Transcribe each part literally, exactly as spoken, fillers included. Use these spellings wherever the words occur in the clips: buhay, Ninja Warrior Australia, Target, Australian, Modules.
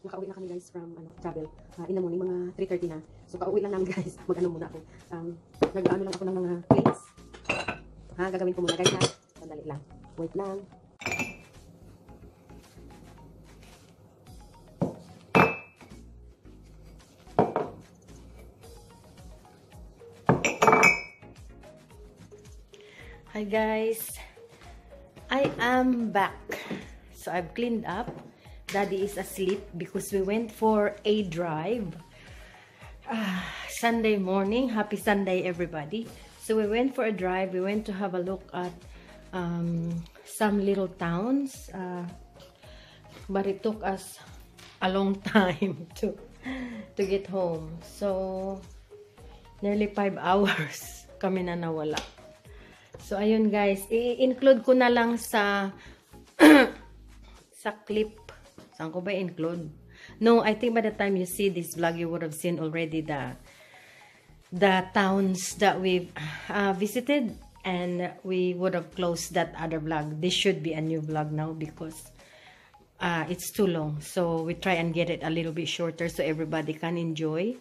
Nakauwi na kami guys from ano, travel. Uh, in the morning, mga three thirty na. So, pauwi lang namin guys. Mag-ano muna ako. Um, Nag-ano lang ako ng mga plates. Ha, gagawin ko muna guys ha. Sandali lang. Wait lang. Hi guys. I am back. So, I've cleaned up. Daddy is asleep because we went for a drive uh, Sunday morning. Happy Sunday, everybody. So we went for a drive. We went to have a look at um, some little towns. Uh, but it took us a long time to, to get home. So nearly five hours kami na nawala. So ayun guys, i-include ko na lang sa sa clip. Saan ko ba include? No, I think by the time you see this vlog, you would have seen already the the towns that we've uh, visited, and we would have closed that other vlog. This should be a new vlog now because uh, it's too long. So we try and get it a little bit shorter so everybody can enjoy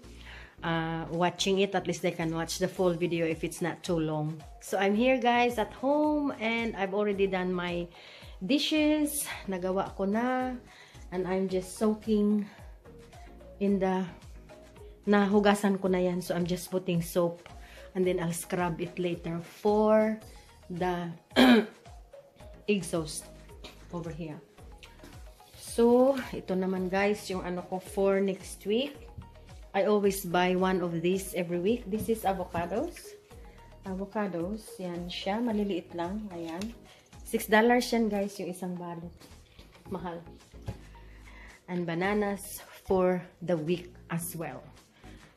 uh, watching it. At least they can watch the full video if it's not too long. So I'm here guys at home, and I've already done my dishes. Nagawa ko na. And I'm just soaking in the... Nahugasan ko na yan. So, I'm just putting soap. And then, I'll scrub it later for the exhaust over here. So, ito naman guys, yung ano ko for next week. I always buy one of these every week. This is avocados. Avocados. Yan siya. Maliliit lang. Ayan. six dollars yan guys, yung isang balot. Mahal. And bananas for the week as well.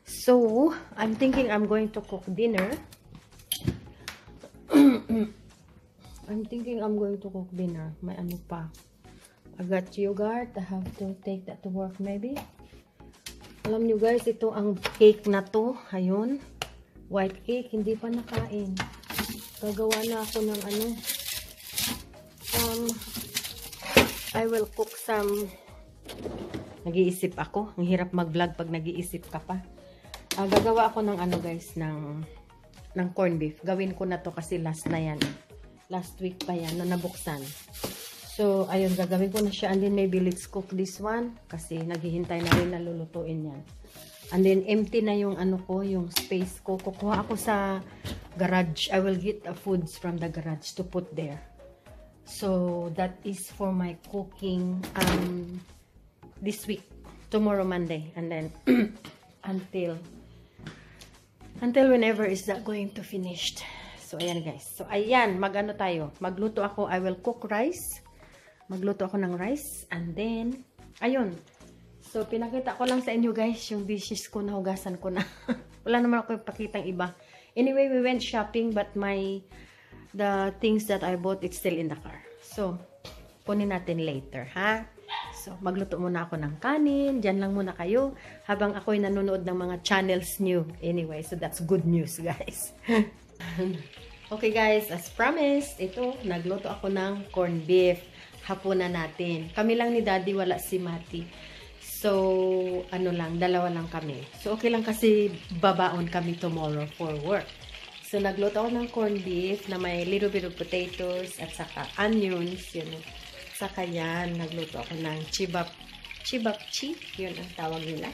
So, I'm thinking I'm going to cook dinner. I'm thinking I'm going to cook dinner. May ano pa. I got yogurt. I have to take that to work maybe. Alam nyo guys, ito ang cake na to. Ayun. White cake. Hindi pa nakain. Gagawa na ako ng ano. Um, I will cook some... Nag-iisip ako. Ang hirap mag-vlog pag nag-iisip ka pa. Uh, gagawa ako ng ano guys, ng, ng corned beef. Gawin ko na to kasi last na yan. Last week pa yan, no, nabuksan. So, ayun, gagawin ko na siya. And then maybe let's cook this one. Kasi naghihintay na rin na lulutuin yan. And then empty na yung ano ko, yung space ko. Kukuha ako sa garage. I will get uh, foods from the garage to put there. So, that is for my cooking um... this week, tomorrow Monday, and then until until whenever is that going to finished. So ayan guys, so ayan, magano tayo, magluto ako. I will cook rice, magluto ako ng rice, and then ayun. So pinakita ko lang sa inyo guys yung dishes ko, nahugasan ko na. Wala naman ako pakitang iba. Anyway, we went shopping, but my the things that I bought, it's still in the car, so punin natin later ha. So, magluto muna ako ng kanin. Diyan lang muna kayo habang ako'y nanonood ng mga channels new. Anyway, so that's good news, guys. Okay, guys. As promised, ito, nagluto ako ng corned beef. Hapunan natin. Kami lang ni Daddy, wala si Mati. So, ano lang, dalawa lang kami. So, okay lang kasi babaon kami tomorrow for work. So, nagluto ako ng corned beef na may little bit of potatoes at saka onions, yun. Sa kanya, nagluto ako ng chibap, chibapchi, yun ang tawag nila.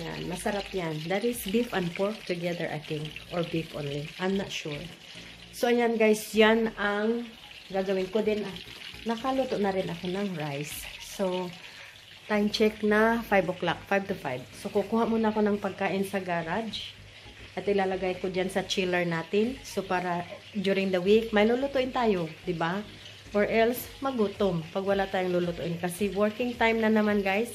Yan, masarap yan. That is beef and pork together, I think. Or beef only. I'm not sure. So, ayan guys, yan ang gagawin ko din. Ah, nakaluto na rin ako ng rice. So, time check na five o'clock, five to five. So, kukuha muna ako ng pagkain sa garage. At ilalagay ko dyan sa chiller natin. So, para during the week, may lulutuin tayo, di ba? Or else, magutom pag wala tayong lulutuin. Kasi working time na naman, guys.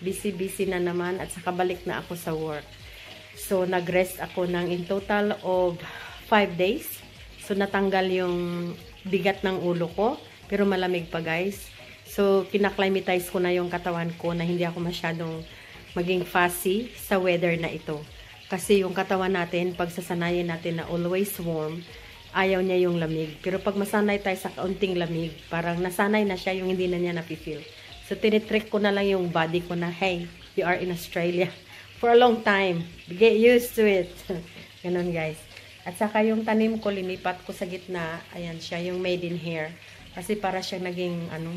Busy-busy na naman. At saka balik na ako sa work. So, nag-rest ako ng in total of five days. So, natanggal yung bigat ng ulo ko. Pero malamig pa, guys. So, kinaklimatize ko na yung katawan ko na hindi ako masyadong maging fussy sa weather na ito. Kasi yung katawan natin, pag sasanayin natin na always warm, ayaw niya yung lamig. Pero pag masanay tayo sa kaunting lamig, parang nasanay na siya yung hindi na niya napifeel. So, So, tinitrick ko na lang yung body ko na, hey, you are in Australia for a long time. Get used to it. Ganun, guys. At saka yung tanim ko, linipat ko sa gitna. Ayan siya, yung made in here. Kasi para siya naging, ano,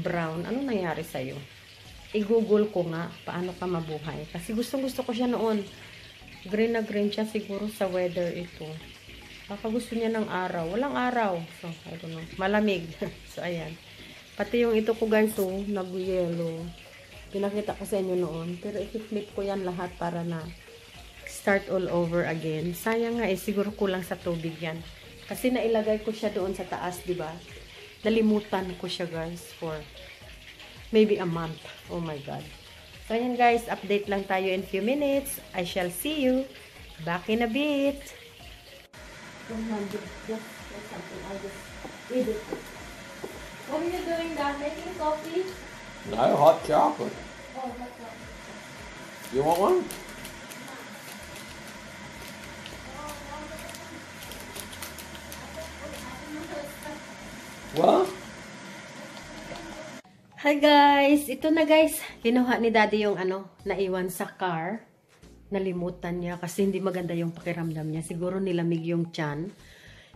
brown. Ano nangyari sa'yo? I-google ko nga, paano ka mabuhay. Kasi gustong-gusto ko siya noon. Green na green siya siguro sa weather ito. Baka gusto niya ng araw. Walang araw. So, I don't know. Malamig. So, ayan. Pati yung ito ko, guys, oh, nag-yellow. Pinakita ko sa inyo noon. Pero i-flip ko yan lahat para na start all over again. Sayang nga eh. Siguro kulang sa tubig yan. Kasi nailagay ko siya doon sa taas, diba? Nalimutan ko siya, guys, for maybe a month. Oh my God. So, ayan, guys. Update lang tayo in few minutes. I shall see you back in a bit. one hundred just or something. I just eat it. What are you doing, Dad? Making coffee? No, hot chocolate. Oh, hot chocolate. You want one? What? Hi, guys. Ito na, guys. Kinuha ni Daddy yung ano, naiwan sa car. Nalimutan niya kasi hindi maganda yung pakiramdam niya. Siguro nilamig yung tiyan.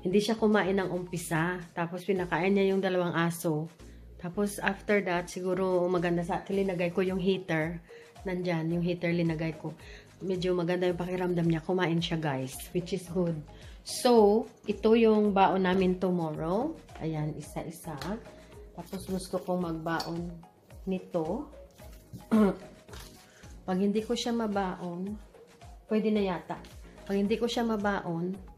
Hindi siya kumain ng umpisa. Tapos pinakain niya yung dalawang aso. Tapos after that, siguro maganda sa atin. Linagay ko yung heater. Nandyan, yung heater linagay ko. Medyo maganda yung pakiramdam niya. Kumain siya, guys. Which is good. So, ito yung baon namin tomorrow. Ayan, isa-isa. Tapos gusto kong magbaon nito. Pag hindi ko siya mabaon, pwede na yata. Pag hindi ko siya mabaon,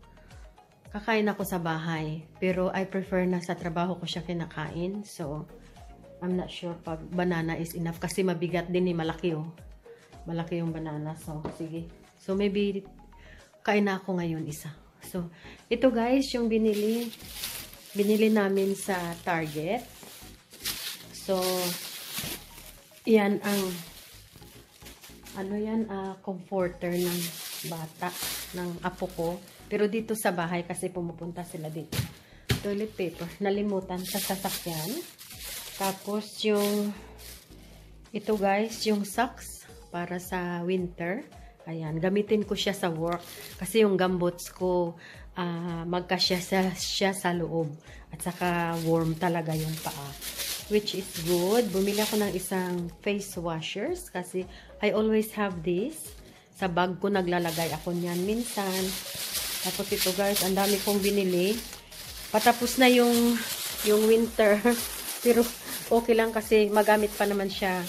kakain ako sa bahay. Pero I prefer na sa trabaho ko siya kinakain. So, I'm not sure pag banana is enough. Kasi mabigat din eh, malaki oh. Malaki yung banana. So, sige. So, maybe kain na ako ngayon isa. So, ito guys, yung binili, binili namin sa Target. So, yan ang ano yan, uh, comforter ng bata, ng apo ko. Pero dito sa bahay kasi pumupunta sila dito. Toilet paper, nalimutan sa sasakyan. Tapos yung, ito guys, yung socks para sa winter. Ayan, gamitin ko siya sa work. Kasi yung gumbots ko, uh, magkasya sa, siya sa loob. At saka warm talaga yung paa. Which is good. Bumili ako ng isang face washers kasi I always have this. Sa bag ko naglalagay ako niyan minsan. Tapos ito guys, ang dami kong binili. Patapos na yung yung winter. Pero okay lang kasi magamit pa naman siya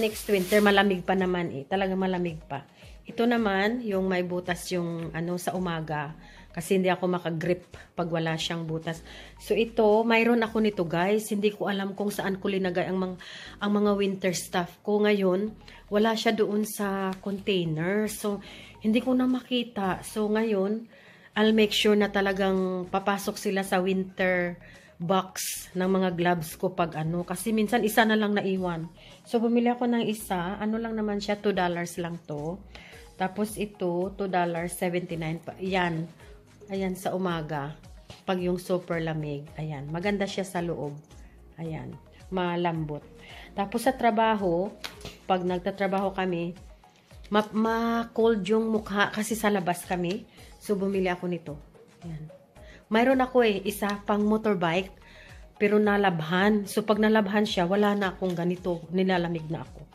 next winter. Malamig pa naman eh. Talagang malamig pa. Ito naman, yung may butas yung ano sa umaga. Kasi hindi ako makagrip pag wala siyang butas. So ito, mayroon ako nito guys. Hindi ko alam kung saan ko linagay ang mga, ang mga winter stuff ko. Ngayon, wala siya doon sa container. So, hindi ko na makita. So, ngayon, I'll make sure na talagang papasok sila sa winter box ng mga gloves ko pag ano. Kasi minsan, isa na lang naiwan. So, bumili ako ng isa. Ano lang naman siya, two dollars lang to. Tapos ito, two dollars and seventy-nine cents. Yan. Ayan, sa umaga. Pag yung super lamig. Ayan. Maganda siya sa loob. Ayan. Malambot. Tapos sa trabaho, pag nagtatrabaho kami, ma-cold ma yung mukha kasi sa labas kami. So, bumili ako nito. Ayan. Mayroon ako eh, isa pang motorbike, pero nalabhan. So, pag nalabhan siya, wala na akong ganito. Nilalamig na ako.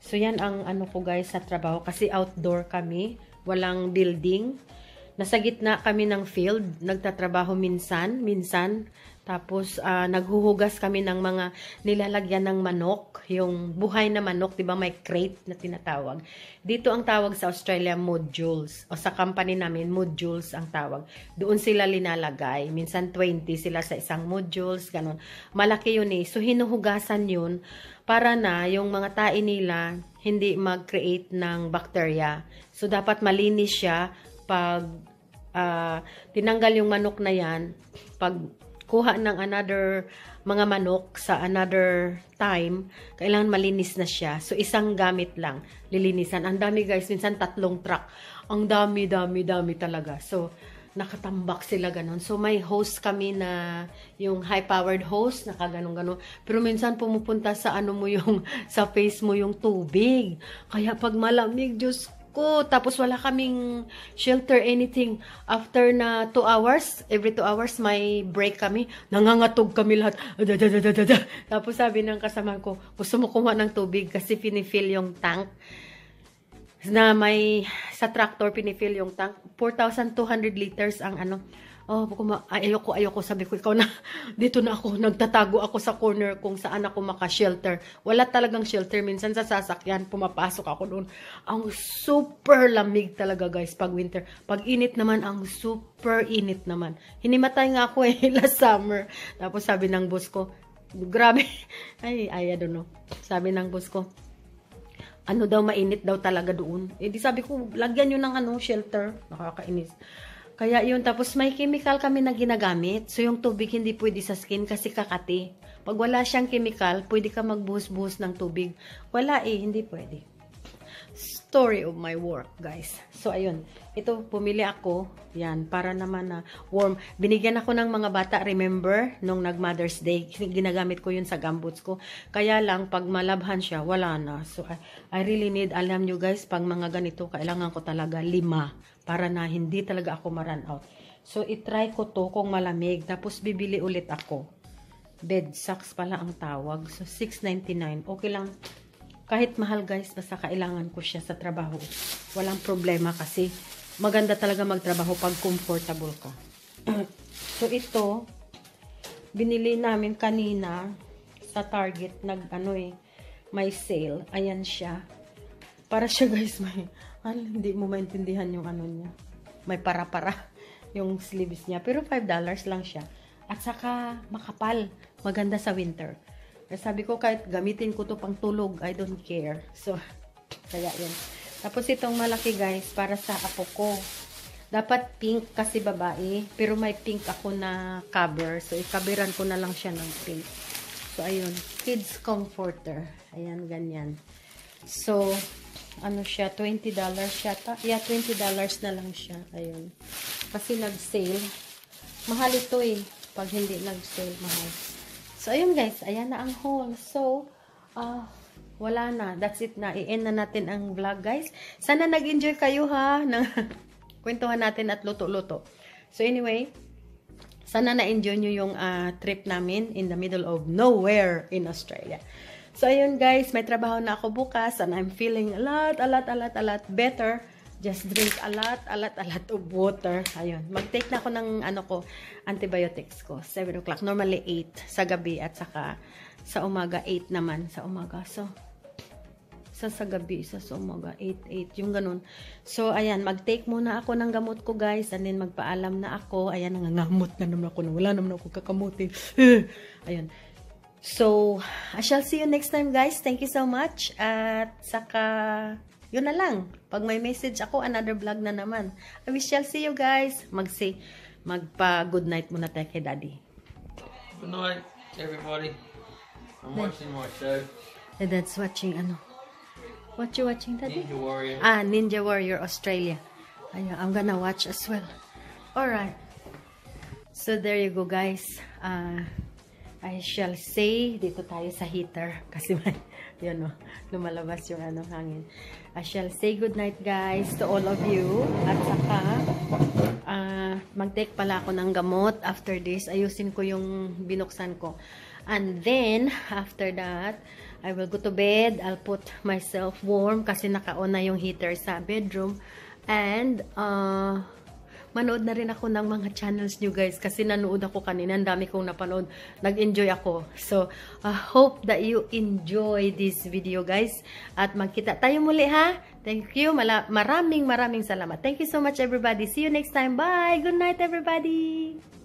So, yan ang ano ko guys sa trabaho. Kasi outdoor kami. Walang building. Nasa gitna kami ng field, nagtatrabaho minsan, minsan, tapos uh, naghuhugas kami ng mga nilalagyan ng manok, yung buhay na manok, di ba may crate na tinatawag. Dito ang tawag sa Australia, modules, o sa company namin, modules ang tawag. Doon sila linalagay, minsan twenty sila sa isang modules, ganun. Malaki yun eh, so hinuhugasan yun para na yung mga tae nila hindi mag-create ng bacteria. So dapat malinis siya. Pag uh, tinanggal yung manok na yan, pag kuha ng another mga manok sa another time, kailangan malinis na siya. So, isang gamit lang, lilinisan. Ang dami guys, minsan tatlong truck. Ang dami, dami, dami talaga. So, nakatambak sila ganun. So may host kami na yung high-powered host, nakaganon-ganon. Pero minsan pumupunta sa ano mo yung sa face mo yung tubig. Kaya pag malamig, Diyos ko, tapos wala kaming shelter anything. After na two hours, every two hours may break kami. Nangangatog kami lahat. Tapos sabi ng kasama ko, gusto mo kumuha ng tubig kasi pinifill yung tank. Na may sa tractor pinifill yung tank, four thousand two hundred liters ang ano. Oh, ayoko, ayoko, sabi ko, ikaw na, dito na ako, nagtatago ako sa corner kung saan ako maka-shelter. Wala talagang shelter, minsan sa sasakyan, pumapasok ako doon. Ang super lamig talaga guys pag winter. Pag init naman, ang super init naman. Hinimatay nga ako eh, last summer. Tapos sabi ng boss ko, grabe, ay, ay, I don't know. Sabi ng boss ko, ano daw, mainit daw talaga doon. Eh, di sabi ko, lagyan nyo ng ano, shelter. Nakakainis. Kaya yun, tapos may chemical kami na ginagamit. So, yung tubig hindi pwede sa skin kasi kakati. Pag wala siyang chemical, pwede ka magbuhos-buhos ng tubig. Wala eh, hindi pwede. Story of my work, guys. So, ayun. Ito, pumili ako. Yan, para naman na warm. Binigyan ako ng mga bata, remember, nung nag-Mother's Day. Ginagamit ko yun sa gumboots ko. Kaya lang, pag malabhan siya, wala na. So, I, I really need, alam nyo guys, pag mga ganito, kailangan ko talaga lima. Para na hindi talaga ako ma-run out. So, itry ko to kung malamig. Tapos, bibili ulit ako. Bed socks pala ang tawag. So, six ninety-nine. Okay lang. Kahit mahal guys, basta kailangan ko siya sa trabaho. Walang problema kasi maganda talaga magtrabaho pag comfortable ka. So ito, binili namin kanina sa Target. Nag ano eh, may sale. Ayan siya. Para siya guys, may, ano, hindi mo maintindihan yung ano niya. May para-para yung sleeves niya. Pero five dollars lang siya. At saka makapal. Maganda sa winter. Sabi ko, kahit gamitin ko to pang tulog, I don't care. So, kaya yun. Tapos itong malaki guys, para sa apo ko. Dapat pink kasi babae, pero may pink ako na cover. So, ikabiran ko na lang siya ng pink. So, ayun. Kids comforter. Ayan, ganyan. So, ano siya? twenty dollars siya. Ta? Yeah, twenty dollars na lang siya. Ayun. Kasi nag-sale. Mahal ito eh. Pag hindi nag-sale, mahal. So, ayun guys, ayan na ang haul. So, uh, wala na. That's it na. I-end na natin ang vlog guys. Sana nag-enjoy kayo ha. Nang kwentuhan natin at luto-luto. So, anyway, sana na-enjoy nyo yung uh, trip namin in the middle of nowhere in Australia. So, ayun guys, may trabaho na ako bukas and I'm feeling a lot, a lot, a lot, a lot better. Just drink a lot, a lot, a lot of water. Ayun. Mag-take na ako ng ano ko, antibiotics ko. seven o'clock. Normally eight sa gabi at saka sa umaga eight naman sa umaga. So, sa sa gabi, sa, sa umaga eight, eight. Yung ganun. So, ayan. Mag-take muna ako ng gamot ko guys. And then magpaalam na ako. Ayan. Nangangamot na naman ako. Wala naman ako kakamutin. Ayun. So, I shall see you next time guys. Thank you so much. At saka... Yun na lang. Pag may message ako, another vlog na naman. I shall see you guys. Mag-say, magpa-good night muna tayo kay Daddy. Good night, everybody. I'm Dad. watching my show. Dad's watching ano? What you watching, Daddy? Ninja Warrior. Ah, Ninja Warrior Australia. Ayun, I'm gonna watch as well. Alright. So, there you go, guys. Uh, I shall say, dito tayo sa heater. Kasi may... Yun o, lumalabas yung ano, hangin. I shall say good night guys to all of you. At saka, uh, mag-take pala ako ng gamot. After this, ayusin ko yung binuksan ko. And then, after that, I will go to bed. I'll put myself warm kasi naka-on na yung heater sa bedroom. And, uh, manood na rin ako ng mga channels nyo guys kasi nanood ako kanina. Ang dami kong napanood. Nag-enjoy ako. So, I uh, hope that you enjoy this video guys. At magkita tayo muli ha. Thank you. Mala maraming maraming salamat. Thank you so much everybody. See you next time. Bye. Good night everybody.